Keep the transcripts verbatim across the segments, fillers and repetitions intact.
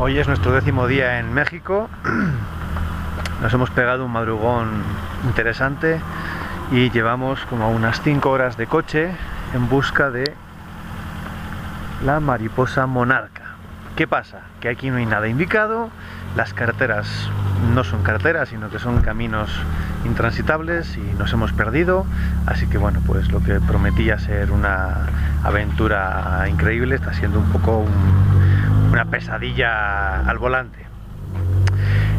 Hoy es nuestro décimo día en México. Nos hemos pegado un madrugón interesante y llevamos como unas cinco horas de coche en busca de la mariposa monarca. ¿Qué pasa? Que aquí no hay nada indicado, las carreteras no son carreteras, sino que son caminos intransitables y nos hemos perdido, así que bueno, pues lo que prometía ser una aventura increíble está siendo un poco un, una pesadilla al volante.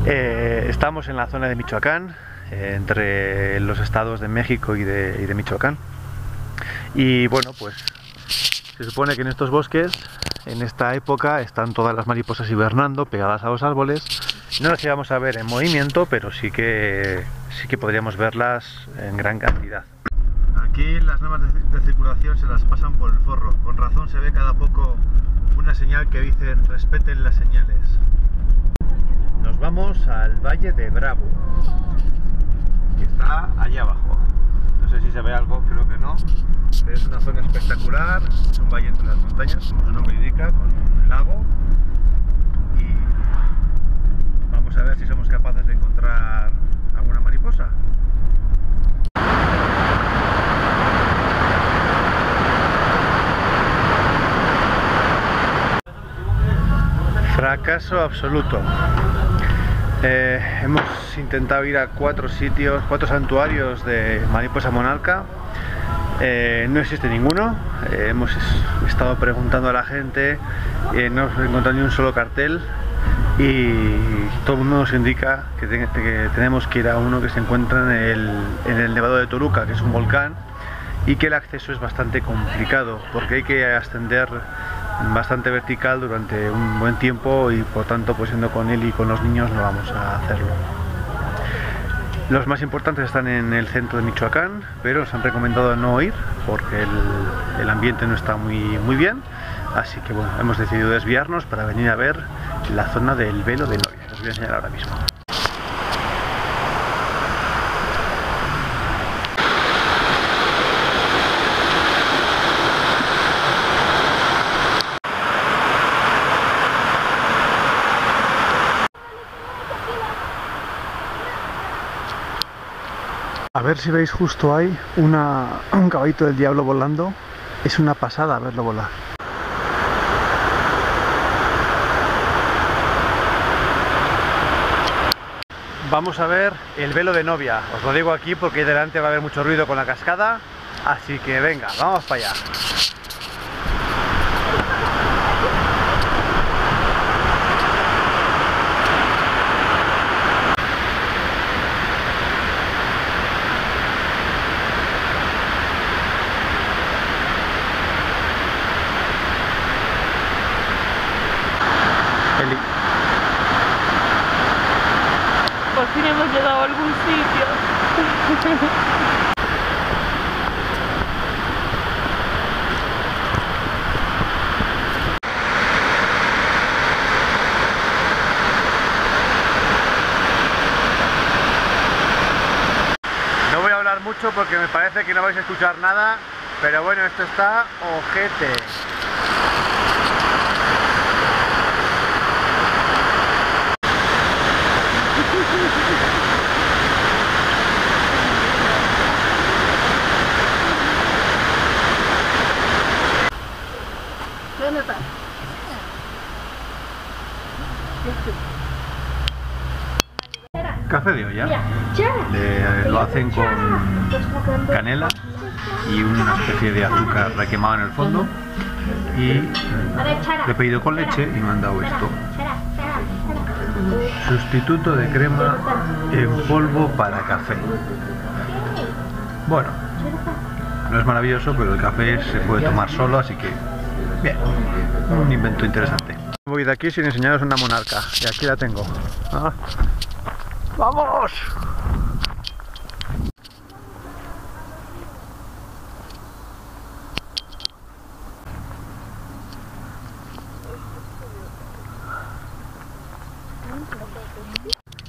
Eh, estamos en la zona de Michoacán, eh, entre los estados de México y de, y de Michoacán, y bueno, pues se supone que en estos bosques, en esta época, están todas las mariposas hibernando, pegadas a los árboles. No las íbamos a ver en movimiento, pero sí que sí que podríamos verlas en gran cantidad. Aquí las normas de, de circulación se las pasan por el forro. Con razón se ve cada poco una señal que dicen respeten las señales. Nos vamos al Valle de Bravo, que está allá abajo. No sé si se ve algo, creo que no. Es una zona espectacular, es un valle entre las montañas, como su nombre indica, con un lago. Y vamos a ver si somos capaces de encontrar alguna mariposa. Fracaso absoluto. Eh, hemos intentado ir a cuatro sitios, cuatro santuarios de mariposa monarca. Eh, no existe ninguno. Eh, hemos estado preguntando a la gente, eh, no hemos encontrado ni un solo cartel y todo el mundo nos indica que, te, que tenemos que ir a uno que se encuentra en el, en el Nevado de Toluca, que es un volcán, y que el acceso es bastante complicado porque hay que ascender bastante vertical durante un buen tiempo y por tanto, pues siendo con él y con los niños, no vamos a hacerlo. Los más importantes están en el centro de Michoacán, pero nos han recomendado no ir porque el, el ambiente no está muy, muy bien, así que bueno, hemos decidido desviarnos para venir a ver la zona del Velo de Novia. Os voy a enseñar ahora mismo. A ver si veis, justo hay una, un caballito del diablo volando. Es una pasada verlo volar. Vamos a ver el Velo de Novia. Os lo digo aquí porque delante va a haber mucho ruido con la cascada. Así que venga, vamos para allá. Por fin hemos llegado a algún sitio. No voy a hablar mucho porque me parece que no vais a escuchar nada, pero bueno, esto está ojete. Café de olla, Le, lo hacen con canela y una especie de azúcar requemada en el fondo, y le he pedido con leche y me han dado esto. Sustituto de crema en polvo para café. Bueno, no es maravilloso, pero el café se puede tomar solo, así que bien, un invento interesante. Voy de aquí sin enseñaros una monarca, y aquí la tengo. ¿Ah? ¡Vamos!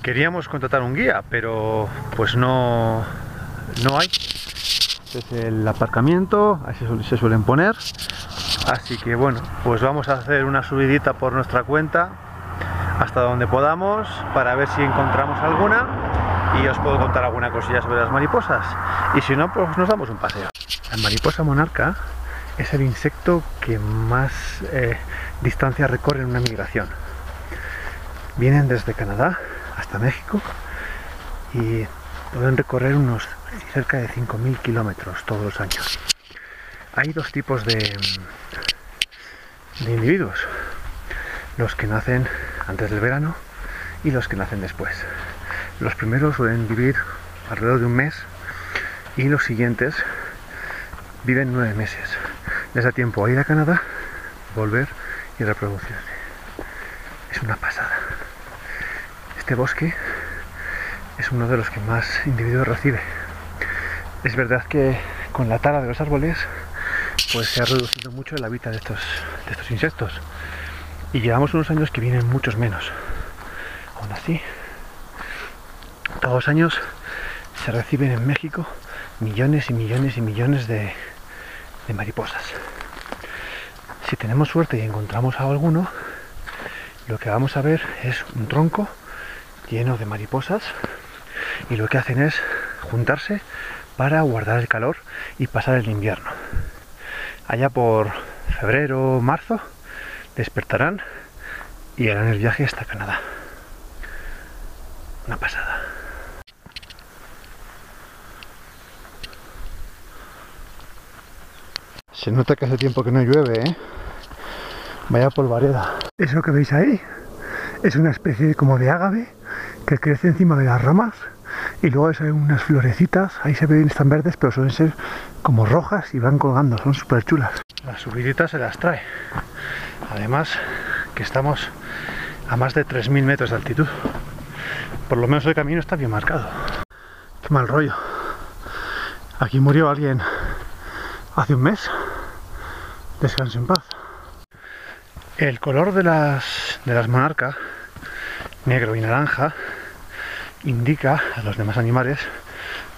Queríamos contratar un guía, pero pues no, no hay. Este es el aparcamiento, así se suelen poner. Así que bueno, pues vamos a hacer una subidita por nuestra cuenta. hasta donde podamos para ver si encontramos alguna y os puedo contar alguna cosilla sobre las mariposas, y si no, pues nos damos un paseo. La mariposa monarca es el insecto que más eh, distancia recorre en una migración. Vienen desde Canadá hasta México y pueden recorrer unos cerca de cinco mil kilómetros todos los años. Hay dos tipos de, de individuos, los que nacen antes del verano y los que nacen después. Los primeros suelen vivir alrededor de un mes y los siguientes viven nueve meses. Les da tiempo a ir a Canadá, volver y reproducirse. Es una pasada. Este bosque es uno de los que más individuos recibe. Es verdad que con la tala de los árboles pues se ha reducido mucho el hábitat de estos, de estos insectos, y llevamos unos años que vienen muchos menos. Aún así, todos los años se reciben en México millones y millones y millones de, de mariposas. Si tenemos suerte y encontramos a alguno, lo que vamos a ver es un tronco lleno de mariposas, y lo que hacen es juntarse para guardar el calor y pasar el invierno. Allá por febrero o marzo despertarán y harán el viaje hasta Canadá. Una pasada. Se nota que hace tiempo que no llueve, ¿eh? Vaya polvareda. Eso que veis ahí es una especie de, como de ágave que crece encima de las ramas, y luego hay unas florecitas, ahí se ven, están verdes, pero suelen ser como rojas y van colgando, son súper chulas. Las subiditas se las trae, además que estamos a más de tres mil metros de altitud. Por lo menos el camino está bien marcado. Qué mal rollo. Aquí murió alguien hace un mes. Descanse en paz. El color de las, de las monarcas, negro y naranja, indica a los demás animales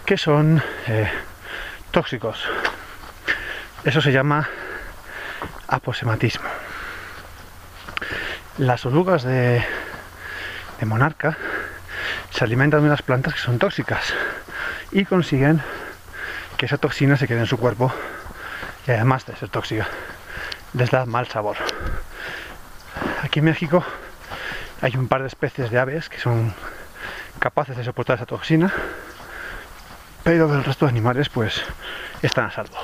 que son eh, tóxicos. Eso se llama aposematismo. Las orugas de, de monarca se alimentan de unas plantas que son tóxicas y consiguen que esa toxina se quede en su cuerpo, y además de ser tóxica, les da mal sabor. Aquí en México hay un par de especies de aves que son capaces de soportar esa toxina, pero el resto de animales pues están a salvo.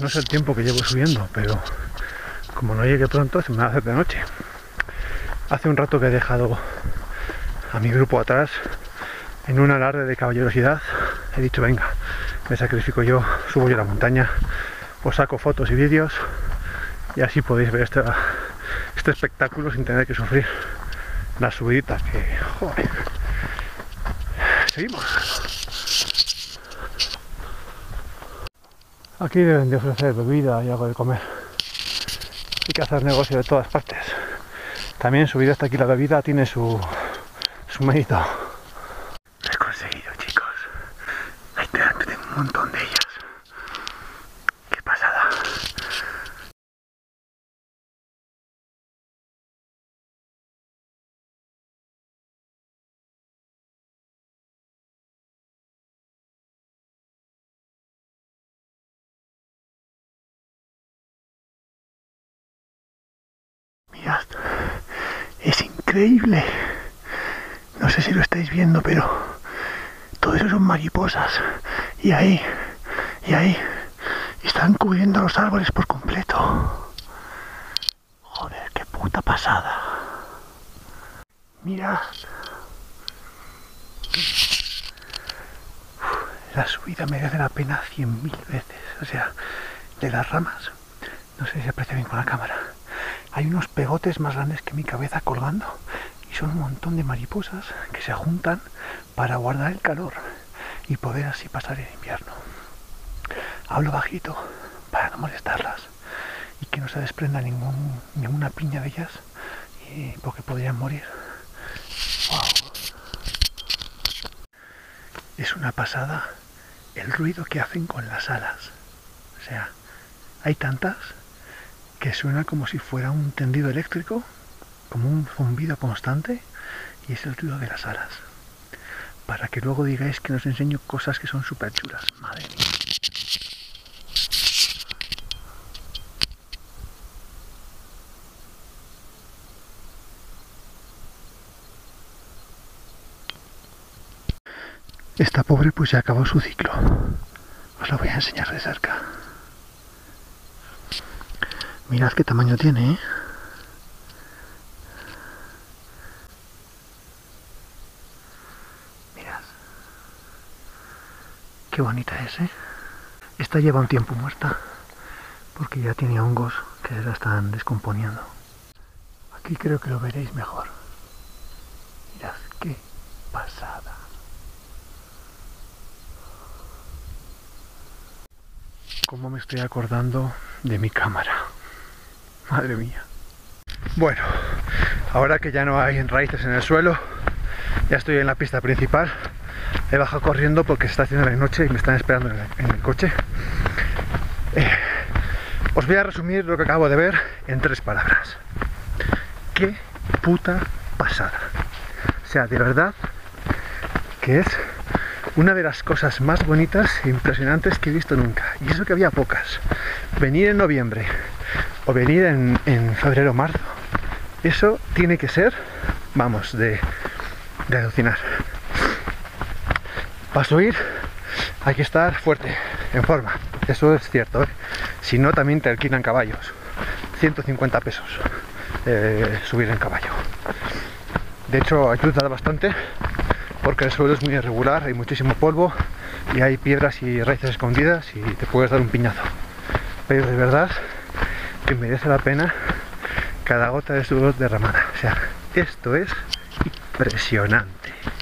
No sé el tiempo que llevo subiendo, pero como no llegué pronto se me va a hacer de noche. Hace un rato que he dejado a mi grupo atrás en un alarde de caballerosidad. He dicho, venga, me sacrifico yo, subo yo a la montaña, os saco fotos y vídeos y así podéis ver esta... este espectáculo sin tener que sufrir las subiditas que... ¡Joder! Seguimos. Aquí deben de ofrecer bebida y algo de comer. Hay que hacer negocio de todas partes. También subir hasta aquí la bebida tiene su, su mérito. Lo he conseguido, chicos. Ahí te dan, tengo un montón de ellas. ¡Qué pasada! Mirad, es increíble, no sé si lo estáis viendo, pero todo eso son mariposas, y ahí, y ahí, están cubriendo los árboles por completo. Joder, qué puta pasada. Mirad, la subida merece la pena cien mil veces, o sea, de las ramas, no sé si se aprecia bien con la cámara. Hay unos pegotes más grandes que mi cabeza colgando y son un montón de mariposas que se juntan para guardar el calor y poder así pasar el invierno. Hablo bajito para no molestarlas y que no se desprenda ningún, ninguna piña de ellas, y, porque podrían morir. ¡Wow! Es una pasada el ruido que hacen con las alas. O sea, hay tantas que suena como si fuera un tendido eléctrico como un zumbido constante, y es el ruido de las alas. Para que luego digáis que os enseño cosas que son súper chulas. Madre mía. Esta pobre pues ya acabó su ciclo. Os la voy a enseñar de cerca. Mirad qué tamaño tiene, ¿eh? Mirad. Qué bonita es, ¿eh? Esta lleva un tiempo muerta, porque ya tiene hongos que se la están descomponiendo. Aquí creo que lo veréis mejor. Mirad qué pasada. Cómo me estoy acordando de mi cámara. Madre mía. Bueno, ahora que ya no hay raíces en el suelo, ya estoy en la pista principal. He bajado corriendo porque se está haciendo la noche y me están esperando en el coche. Eh, os voy a resumir lo que acabo de ver en tres palabras. ¡Qué puta pasada! O sea, de verdad que es una de las cosas más bonitas e impresionantes que he visto nunca. Y eso que había pocas. Venir en noviembre o venir en, en febrero o marzo, eso tiene que ser, vamos, de, de alucinar. Para subir hay que estar fuerte, en forma. Eso es cierto, ¿eh? Si no, también te alquilan caballos. ciento cincuenta pesos eh, subir en caballo. De hecho, ayuda bastante, porque el suelo es muy irregular, hay muchísimo polvo y hay piedras y raíces escondidas y te puedes dar un piñazo. Pero de verdad que merece la pena cada gota de sudor derramada. O sea, esto es impresionante.